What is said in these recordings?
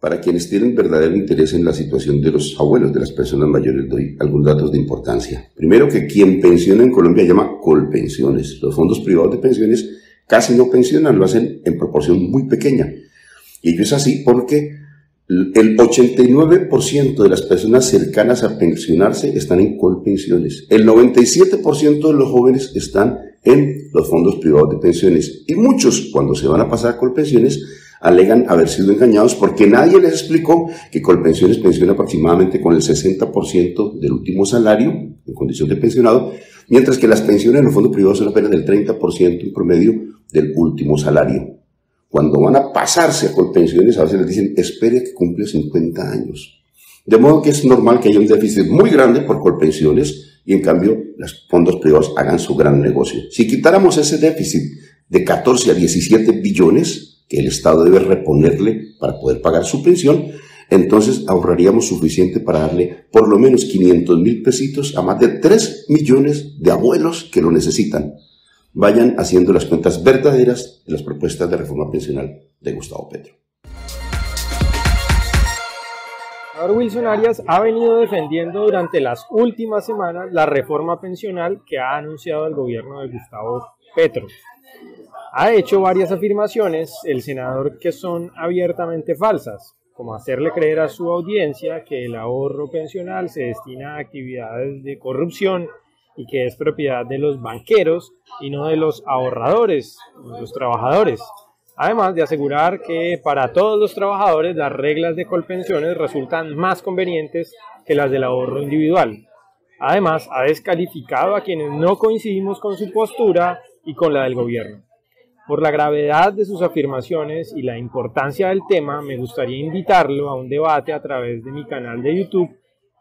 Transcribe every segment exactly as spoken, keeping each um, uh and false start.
Para quienes tienen verdadero interés en la situación de los abuelos de las personas mayores, doy algunos datos de importancia. Primero, que quien pensiona en Colombia llama Colpensiones. Los fondos privados de pensiones casi no pensionan, lo hacen en proporción muy pequeña. Y ello es así porque el ochenta y nueve por ciento de las personas cercanas a pensionarse están en Colpensiones. El noventa y siete por ciento de los jóvenes están en los fondos privados de pensiones. Y muchos, cuando se van a pasar a Colpensiones, alegan haber sido engañados porque nadie les explicó que Colpensiones pensiona aproximadamente con el sesenta por ciento del último salario en condición de pensionado, mientras que las pensiones en los fondos privados son apenas del treinta por ciento en promedio del último salario. Cuando van a pasarse a Colpensiones, a veces les dicen, espere que cumple cincuenta años. De modo que es normal que haya un déficit muy grande por Colpensiones y en cambio los fondos privados hagan su gran negocio. Si quitáramos ese déficit de catorce a diecisiete billones que el Estado debe reponerle para poder pagar su pensión, entonces ahorraríamos suficiente para darle por lo menos quinientos mil pesitos a más de tres millones de abuelos que lo necesitan. Vayan haciendo las cuentas verdaderas de las propuestas de reforma pensional de Gustavo Petro. El senador Wilson Arias ha venido defendiendo durante las últimas semanas la reforma pensional que ha anunciado el gobierno de Gustavo Petro. Ha hecho varias afirmaciones el senador que son abiertamente falsas, como hacerle creer a su audiencia que el ahorro pensional se destina a actividades de corrupción y que es propiedad de los banqueros y no de los ahorradores, de los trabajadores. Además de asegurar que para todos los trabajadores las reglas de Colpensiones resultan más convenientes que las del ahorro individual. Además, ha descalificado a quienes no coincidimos con su postura y con la del gobierno. Por la gravedad de sus afirmaciones y la importancia del tema, me gustaría invitarlo a un debate a través de mi canal de YouTube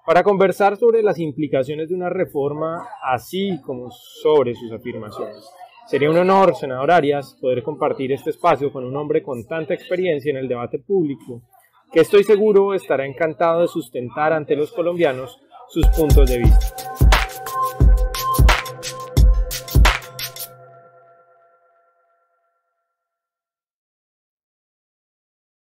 para conversar sobre las implicaciones de una reforma, así como sobre sus afirmaciones. Sería un honor, senador Arias, poder compartir este espacio con un hombre con tanta experiencia en el debate público, que estoy seguro estará encantado de sustentar ante los colombianos sus puntos de vista.